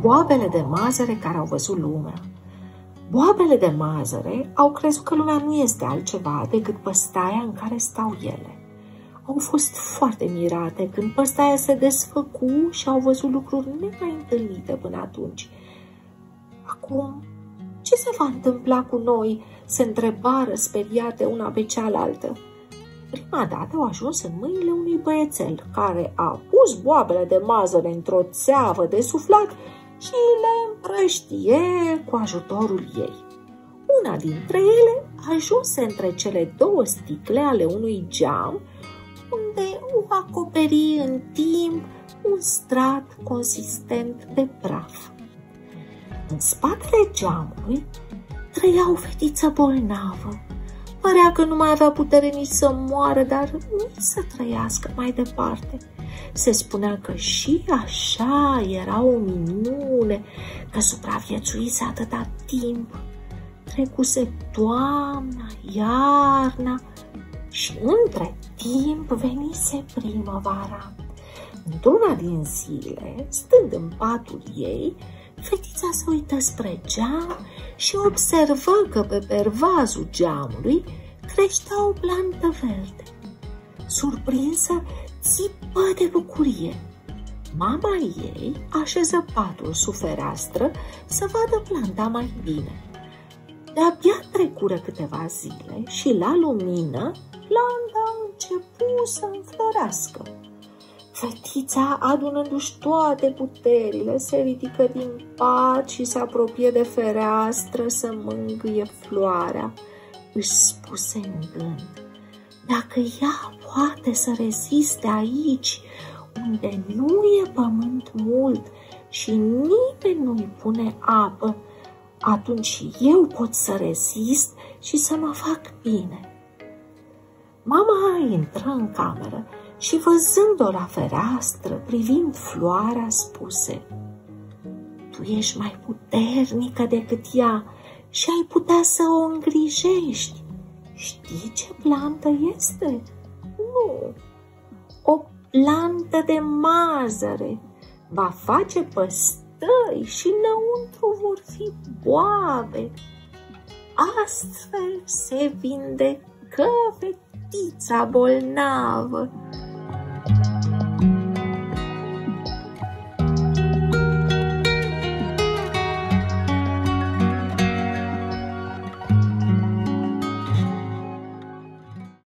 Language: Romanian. boabele de mazăre care au văzut lumea. Boabele de mazăre au crezut că lumea nu este altceva decât păstaia în care stau ele. Au fost foarte mirate când păstaia se desfăcu și au văzut lucruri nemai întâlnite până atunci. Acum, ce se va întâmpla cu noi? Se întrebară speriate una pe cealaltă. Prima dată au ajuns în mâinile unui băiețel, care a pus boabele de mazăre într-o țeavă de suflat și le împrăștie cu ajutorul ei. Una dintre ele ajunse între cele două sticle ale unui geam, unde o acoperi în timp un strat consistent de praf. În spatele geamului trăia o fetiță bolnavă. Părea că nu mai avea putere nici să moară, dar nici să trăiască mai departe. Se spunea că și așa era o minune, că supraviețuise atâta timp. Trecuse toamna, iarna și între timp venise primăvara. Într-una din zile, stând în patul ei, fetița se uită spre geam și observă că pe pervazul geamului creștea o plantă verde. Surprinsă, țipă de bucurie. Mama ei așeză patul sub fereastră să vadă planta mai bine. De-abia trecură câteva zile și la lumină planta a început să înflorească. Fetița, adunându-și toate puterile, se ridică din pat și se apropie de fereastră să mângâie floarea. Își spuse în gând: dacă ea poate să reziste aici, unde nu e pământ mult și nimeni nu-i pune apă, atunci și eu pot să rezist și să mă fac bine. Mama intră în cameră și, văzând-o la fereastră, privind floarea, spuse: tu ești mai puternică decât ea și ai putea să o îngrijești. Știi ce plantă este? Nu, o plantă de mazăre. Va face păstăi și înăuntru vor fi boabe. Astfel se vindecă fetița bolnavă.